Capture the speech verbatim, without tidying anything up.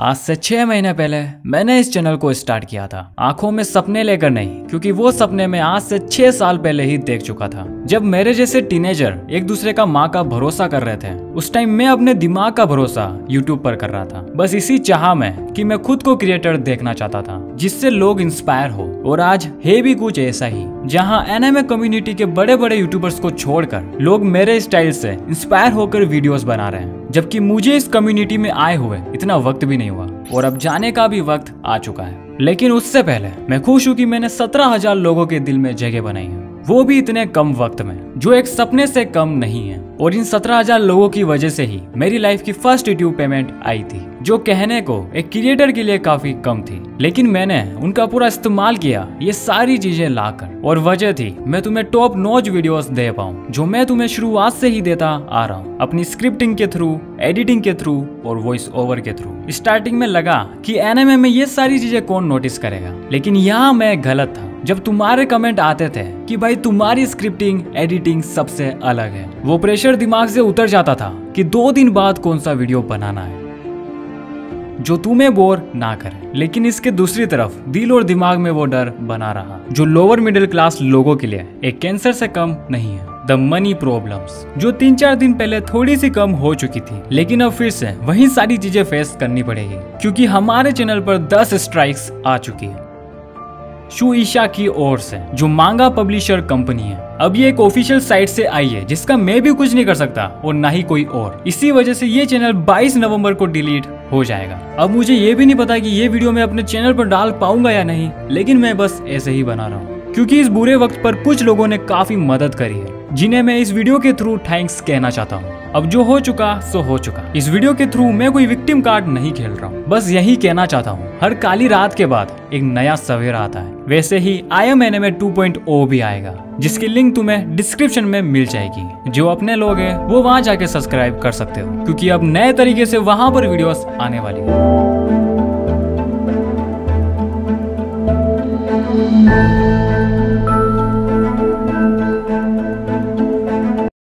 आज से छह महीने पहले मैंने इस चैनल को स्टार्ट किया था, आंखों में सपने लेकर नहीं, क्योंकि वो सपने मैं आज से छह साल पहले ही देख चुका था। जब मेरे जैसे टीनेजर एक दूसरे का माँ का भरोसा कर रहे थे, उस टाइम मैं अपने दिमाग का भरोसा यूट्यूब पर कर रहा था। बस इसी चाह में कि मैं खुद को क्रिएटर देखना चाहता था जिससे लोग इंस्पायर हो, और आज है भी कुछ ऐसा ही, जहाँ एनएमए कम्युनिटी के बड़े बड़े यूट्यूबर्स को छोड़कर लोग मेरे स्टाइल से इंस्पायर होकर वीडियोस बना रहे हैं, जबकि मुझे इस कम्युनिटी में आए हुए इतना वक्त भी नहीं हुआ और अब जाने का भी वक्त आ चुका है। लेकिन उससे पहले मैं खुश हूँ कि मैंने सत्रह हजार लोगों के दिल में जगह बनाई है, वो भी इतने कम वक्त में, जो एक सपने से कम नहीं है। और इन सत्रह हजार लोगों की वजह से ही मेरी लाइफ की फर्स्ट यूट्यूब पेमेंट आई थी, जो कहने को एक क्रिएटर के लिए काफी कम थी, लेकिन मैंने उनका पूरा इस्तेमाल किया ये सारी चीजें लाकर, और वजह थी मैं तुम्हें टॉप नॉच वीडियोस दे पाऊँ, जो मैं तुम्हें शुरुआत से ही देता आ रहा हूँ, अपनी स्क्रिप्टिंग के थ्रू, एडिटिंग के थ्रू और वॉइस ओवर के थ्रू। स्टार्टिंग में लगा कि एनएमए में ये सारी चीजें कौन नोटिस करेगा, लेकिन यहाँ मैं गलत था। जब तुम्हारे कमेंट आते थे कि भाई तुम्हारी स्क्रिप्टिंग, एडिटिंग सबसे अलग है, वो प्रेशर दिमाग से उतर जाता था कि दो दिन बाद कौन सा वीडियो बनाना है जो तुम्हें बोर ना करे। लेकिन इसके दूसरी तरफ दिल और दिमाग में वो डर बना रहा, जो लोअर मिडिल क्लास लोगों के लिए एक कैंसर से कम नहीं है। द मनी प्रॉब्लम्स, जो तीन चार दिन पहले थोड़ी सी कम हो चुकी थी, लेकिन अब फिर से वही सारी चीजें फेस करनी पड़ेगी, क्योंकि हमारे चैनल पर दस स्ट्राइक्स आ चुकी है शुईशा की ओर से, जो मांगा पब्लिशर कंपनी है। अब ये एक ऑफिशियल साइट से आई है, जिसका मैं भी कुछ नहीं कर सकता और ना ही कोई और। इसी वजह से ये चैनल बाईस नवंबर को डिलीट हो जाएगा। अब मुझे ये भी नहीं पता कि ये वीडियो मैं अपने चैनल पर डाल पाऊंगा या नहीं, लेकिन मैं बस ऐसे ही बना रहा हूँ, क्योंकि इस बुरे वक्त पर कुछ लोगों ने काफी मदद करी है, जिन्हें मैं इस वीडियो के थ्रू थैंक्स कहना चाहता हूँ। अब जो हो चुका सो हो चुका। इस वीडियो के थ्रू मैं कोई विक्टिम कार्ड नहीं खेल रहा हूँ, बस यही कहना चाहता हूँ, हर काली रात के बाद एक नया सवेरा आता है। वैसे ही I M NMA two point O भी आएगा, जिसकी लिंक तुम्हें डिस्क्रिप्शन में मिल जाएगी। जो अपने लोग हैं वो वहाँ जाके सब्सक्राइब कर सकते हो, क्योंकि अब नए तरीके से वहाँ पर वीडियोस आने वाली है।